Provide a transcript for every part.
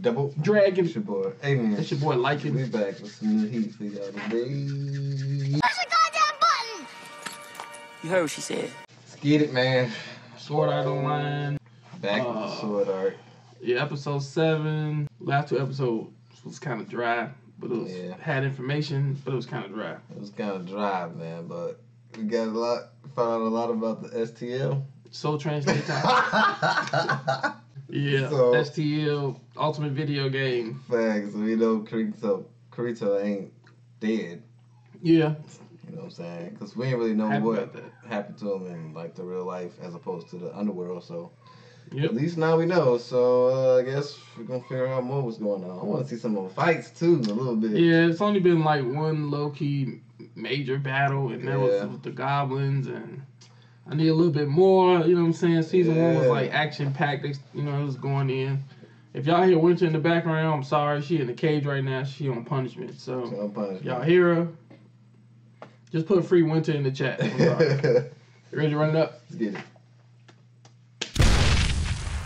Double Dragon. It's your boy. Hey, man. It's your boy, Lycan. We back with some new heat for y'all today. Push the goddamn button! You heard what she said. Let's get it, man. Sword Art Online. Back with Sword Art. Yeah, episode 7. Last two episodes was kind of dry, but it was, had information, but it was kind of dry. It was kind of dry, man, but we got a lot, found out a lot about the STL. Soul Train Stay Time. Yeah, so, STL, ultimate video game. Facts, we know Kirito ain't dead. Yeah. You know what I'm saying? Because we ain't really know what happened to him in like the real life as opposed to the underworld, so yep. At least now we know. So I guess we're going to figure out more what's going on. I want to see some more fights too, a little bit. Yeah, it's only been like one low-key major battle, and that was with the goblins, and I need a little bit more, you know what I'm saying? Season one was like action-packed, you know, it was going in. If y'all hear Winter in the background, I'm sorry, she in the cage right now, she on punishment. So y'all hear her, just put Free Winter in the chat. I'm sorry. You ready to run it up? Let's get it.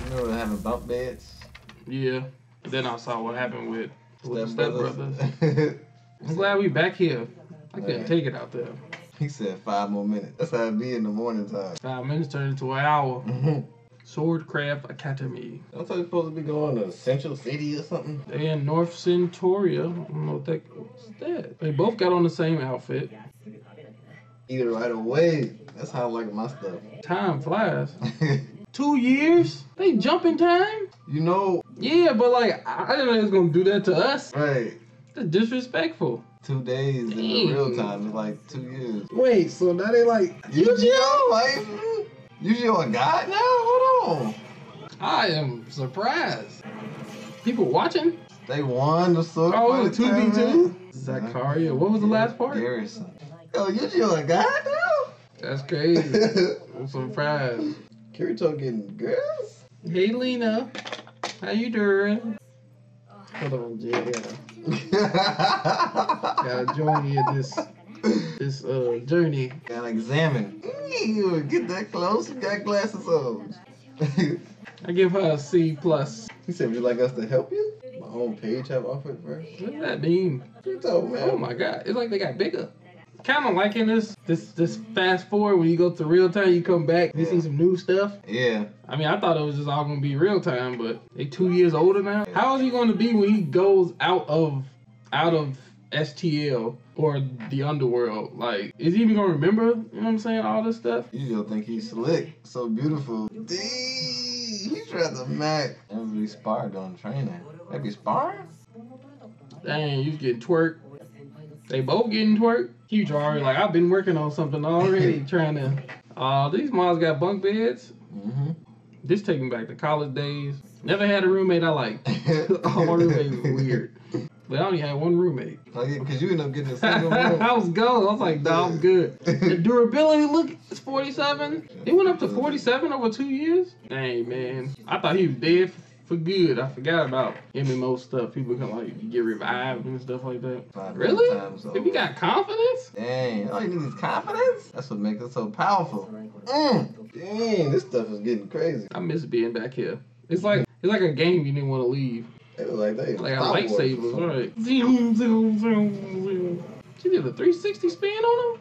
You know what happened, bump beds? Yeah, and then I saw what happened with Step Brothers. I'm glad we back here. I couldn't take it out there. He said 5 more minutes. That's how it be in the morning time. 5 minutes turned into an hour. Swordcraft Academy. I thought you supposed to be going to Central City or something. They in North Centauria. I don't know what that was. That they both got on the same outfit. Eat it right away. That's how I like my stuff. Time flies. 2 years? They jump in time? You know. Yeah, but like I didn't know they was gonna do that to us. Right. That's disrespectful. 2 days in the real time is like 2 years. Wait, so now they like Eugeo? Like, Eugeo a god now? Hold on. I am surprised. People watching? They won the sword. Oh, 2v2? Zakaria. What was the last part? Garrison. Yo, Eugeo a god now? That's crazy. I'm surprised. Kirito getting girls? Hey, Lena. How you doing? Hold on, gotta join me in this journey. Gotta examine. Ew, get that close. You got glasses on. I give her a C+. He said, "Would you like us to help you?" My own page have offered first. What does that mean? Oh my god, it's like they got bigger. Kind of liking this fast forward when you go to real time, you come back, you see some new stuff. Yeah. I mean, I thought it was just all gonna be real time, but they 2 years older now. Yeah. How is he gonna be when he goes out of STL or the underworld? Like, is he even gonna remember? You know what I'm saying? All this stuff. You don't think he's slick, so beautiful. Dang, he's rather mad. Everybody sparred on training. Maybe sparring? Dang, you getting twerked. They both getting twerked. Huge already. Like, I've been working on something already. Trying to. These mods got bunk beds. This taking back to college days. Never had a roommate I liked. All my roommates were weird. But I only had one roommate. Oh, yeah, because you ended up getting a single room. I was going. I was like, nah, I'm good. The durability, look, it's 47. It went up to 47 over 2 years. Dang, man. I thought he was dead for good. I forgot about MMO stuff. People can like get revived and stuff like that. Really? If you got confidence? Dang, all you need is confidence? That's what makes it so powerful. Dang, this stuff is getting crazy. I miss being back here. It's like a game you didn't want to leave. It was like a lightsaber, right? Zoom, zoom, zoom, zoom. She did a 360 spin on him?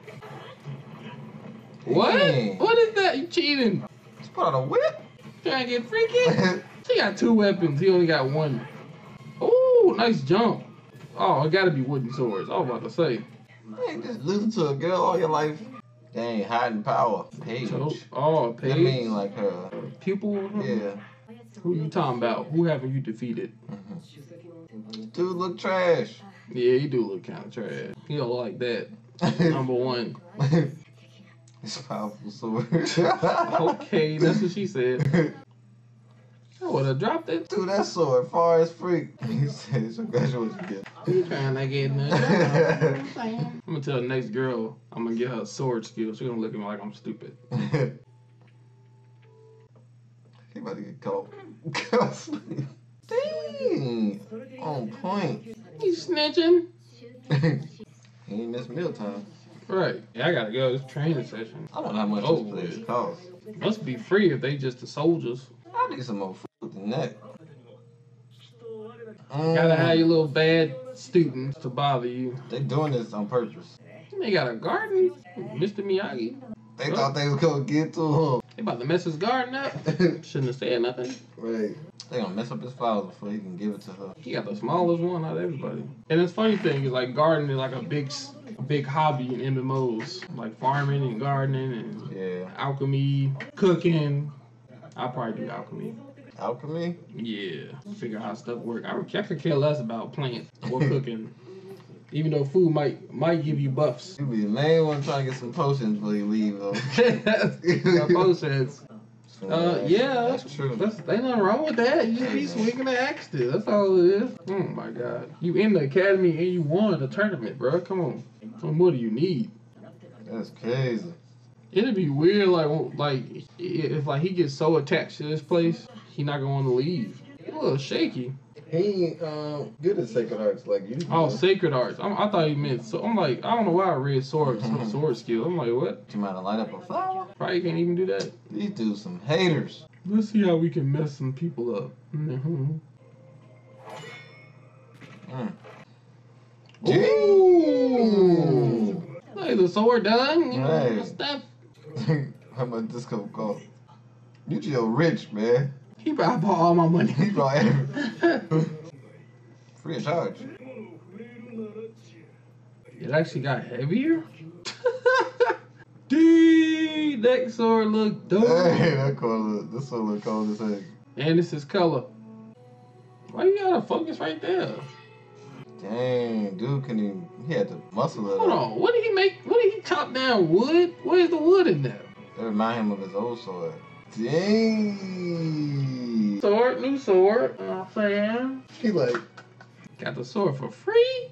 What? Dang. What is that? You cheating. Just put on a whip? Trying to get freaky? She got 2 weapons. He only got 1. Oh, nice jump. Oh, it gotta be wooden swords. I was about to say. Man, just listen to a girl all your life. Dang, hiding power. Paige. Oh, Paige. I mean, like her pupil. Yeah. Who you talking about? Who haven't you defeated? Dude look trash. Yeah, he do look kind of trash. He don't like that. Number 1. It's powerful sword. Okay, that's what she said. I would have dropped it. Dude, that sword far as freak. He said, so that's what you get. I'm trying to get nothing. I'm going to tell the next girl, I'm going to get her sword skills. She's going to look at me like I'm stupid. He about to get caught. Dang. On point. You snitching. He ain't missed mealtime. Right. Yeah, I got to go. This training session. I don't know how much this place costs. Must be free if they just the soldiers. I need some more food than that. Gotta have your little bad students to bother you. They doing this on purpose. They got a garden, Mr. Miyagi. They thought they was gonna get to him. They about to mess his garden up. Shouldn't have said nothing. Right. They gonna mess up his flowers before he can give it to her. He got the smallest one out of everybody. And it's funny thing is like gardening is like a big hobby in MMOs, like farming and gardening and alchemy, cooking. I'll probably do alchemy. Alchemy? Yeah. Figure out how stuff works. I could care less about plants or cooking. Even though food might give you buffs. You be the main one trying to get some potions before you leave, though. Potions. Yeah, that's true. Ain't nothing wrong with that. You just be swinging the axe there. That's all it is. Oh my god. You in the academy and you won the tournament, bro. Come on. What more do you need? That's crazy. It'd be weird, like if like he gets so attached to this place, he not going to leave. He's a little shaky. He ain't good at sacred arts like you. Oh, sacred arts. I thought he meant so. I'm like, I don't know why I read sword skill. I'm like, what? You might have light up a flower. Probably can't even do that. These dudes some haters. Let's see how we can mess some people up. Mm-hmm. Ooh. Hey, the sword done. You know, my stuff. How much this cup cost? Yu-Gi-Oh rich, man. He probably bought all my money. He bought everything. Free of charge. It actually got heavier? Dude, that sword look dope. Hey, this sword look cold as heck. And it's his color. Why you gotta focus right there? Dang, dude couldn't even, he had to muscle it. Hold on, what did he chop down wood? Where's the wood in there? That remind him of his old sword. Dang. Sword, new sword. Oh, fam. He like, got the sword for free?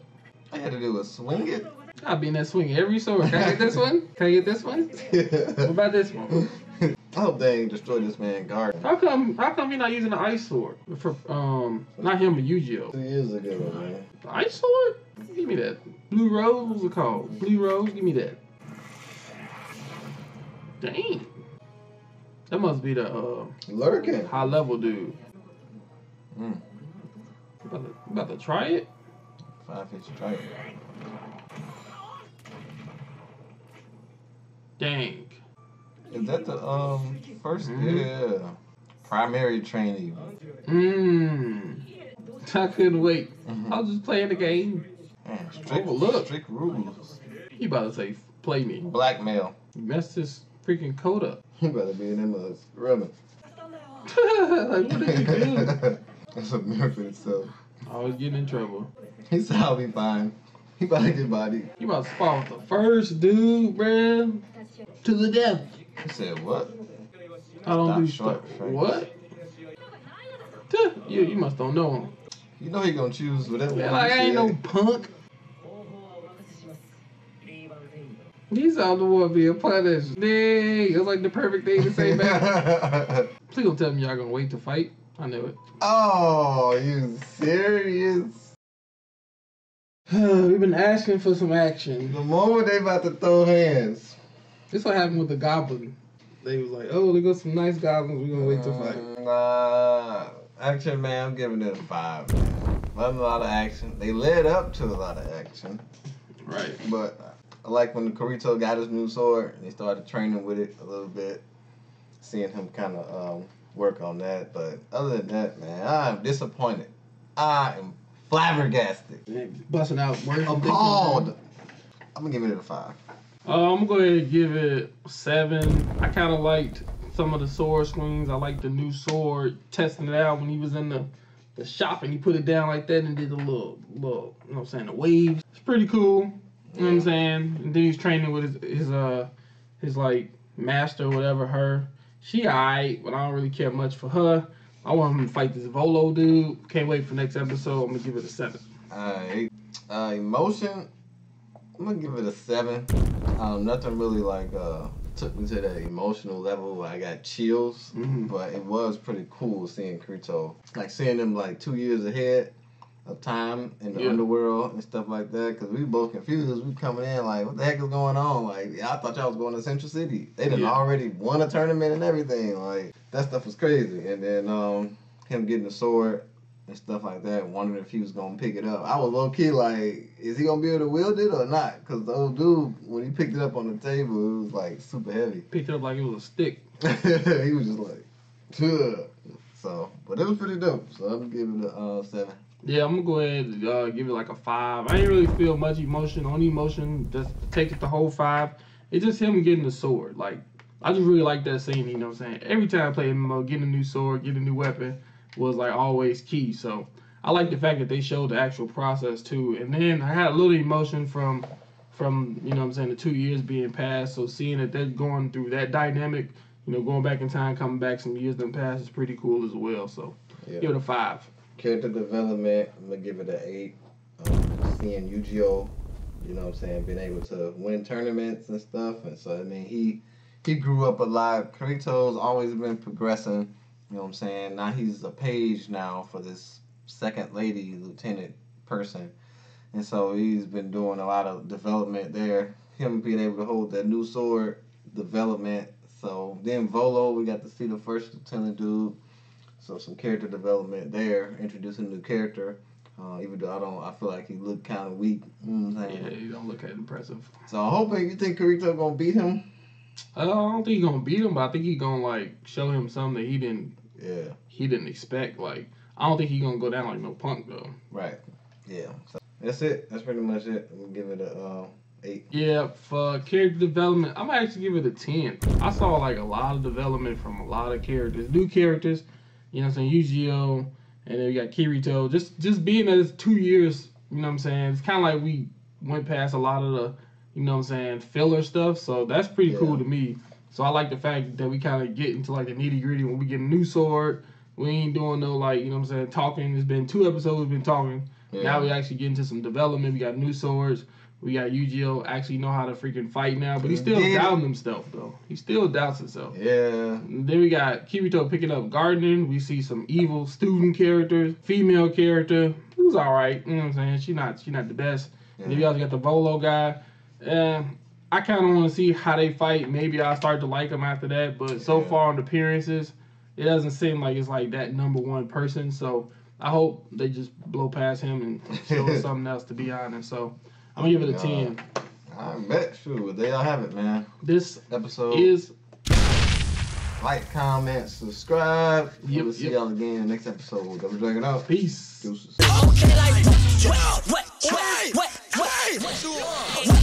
I had to do a swing it. I'll be in that swing every sword. Can I get this one? Can I get this one? Yeah. What about this one? I hope they ain't destroyed this man's garden. How come you're not using the ice sword? For, not him, but Eugeo. 2 years ago, man. The ice sword? Give me that. Blue Rose, what's it called? Blue Rose, give me that. Dang. That must be the lurking high level dude. About to try it. 5 feet to try it. Dang. Is that the first? Yeah. Primary trainee. I couldn't wait. I was just playing the game. Strict rules. He about to say play me. Blackmail. You messed this freaking code up. You better be in them mugs rubbing. Like, what did you do? That's a miracle itself. I was getting in trouble. He said, I'll be fine. He about to get body. You about to spawn with the first dude, man. To the death. He said, what? I don't do stuff. What? You must don't know him. You know he gonna choose whatever. Yeah, like, I ain't no punk. He's out the war being punished. Dang, it's like the perfect thing to say back. Please don't tell me y'all gonna wait to fight. I knew it. Oh, you serious? We've been asking for some action. The moment they about to throw hands. This what happened with the goblin. They was like, oh, there go some nice goblins. We gonna wait to fight. Nah, action, man. I'm giving it a 5. Not a lot of action. They led up to a lot of action. Right, but. I like when Kirito got his new sword and he started training with it a little bit, seeing him kind of work on that. But other than that, man, I'm disappointed. I am flabbergasted. Man, busting out words. Appalled. I'm going to give it a 5. I'm going to give it 7. I kind of liked some of the sword swings. I liked the new sword, testing it out when he was in the shop and he put it down like that and did the little you know what I'm saying, the waves. It's pretty cool. You know what I'm saying? And then he's training with his like master or whatever, her. She alright, but I don't really care much for her. I want him to fight this Volo dude. Can't wait for next episode. I'm gonna give it a 7. Alright. Emotion, I'm gonna give it a 7. Nothing really like took me to that emotional level where I got chills. But it was pretty cool seeing Kirito. Like seeing him like 2 years ahead of time in the underworld and stuff like that, because we both confused. We coming in like, what the heck is going on? Like, I thought y'all was going to Central City. They done already won a tournament and everything. Like, that stuff was crazy. And then him getting the sword and stuff like that, wondering if he was going to pick it up. I was low-key like, is he going to be able to wield it or not? Because the old dude, when he picked it up on the table, it was like super heavy. Picked it up like it was a stick. He was just like, tuh. So, but it was pretty dope. So I'm giving it a 7. Yeah, I'm going to go ahead and give it like a 5. I didn't really feel much emotion. Only emotion, just take it the whole 5. It's just him getting the sword. Like, I just really like that scene, you know what I'm saying? Every time I play MMO, getting a new sword, getting a new weapon was like always key. So I like the fact that they showed the actual process too. And then I had a little emotion from you know what I'm saying, the 2 years being passed. So seeing that they're going through that dynamic, you know, going back in time, coming back some years done past is pretty cool as well. So yeah. Give it a 5. Character development, I'm going to give it an 8. Seeing Eugeo, you know what I'm saying, being able to win tournaments and stuff. And so, I mean, he grew up a lot. Kirito's always been progressing, you know what I'm saying. Now he's a page now for this second lady lieutenant person. And so he's been doing a lot of development there. Him being able to hold that new sword, development. So then Volo, we got to see the first lieutenant dude. So some character development there, introducing a new character. Even though I feel like he looked kind of weak. You know what I'm saying? Yeah, he don't look that impressive. So I'm hoping, you think Kirito gonna beat him? I don't think he's gonna beat him, but I think he's gonna like show him something that he didn't expect. Like, I don't think he's gonna go down like no punk though. Right. Yeah. So that's it. That's pretty much it. I'm gonna give it a 8. Yeah, for character development, I'm gonna actually give it a 10. I saw like a lot of development from a lot of characters, new characters. You know what I'm saying? Yu-Gi-Oh, and then we got Kirito. Just being that it's 2 years. You know what I'm saying? It's kind of like we went past a lot of the, you know what I'm saying, filler stuff. So that's pretty cool to me. So I like the fact that we kind of get into like the nitty gritty when we get a new sword. We ain't doing no like, you know what I'm saying, talking. It's been 2 episodes we've been talking. Yeah. Now we actually get into some development. We got new swords. We got Yu-Gi-Oh actually know how to freaking fight now, but he's still doubting himself though. He still doubts himself. Yeah. And then we got Kirito picking up gardening. We see some evil student characters, female character who's all right. You know what I'm saying? She not the best. Yeah. And then we also got the Volo guy. I kind of want to see how they fight. Maybe I'll start to like them after that. But so far on appearances, it doesn't seem like it's like that #1 person. So I hope they just blow past him and show us something else, to be honest. So I'm going to give it a 10. I bet, sure. They all have it, man. This episode is... Like, comment, subscribe. We'll see y'all again next episode. Double Dragon out. Peace. Deuces. Okay, like, what you want?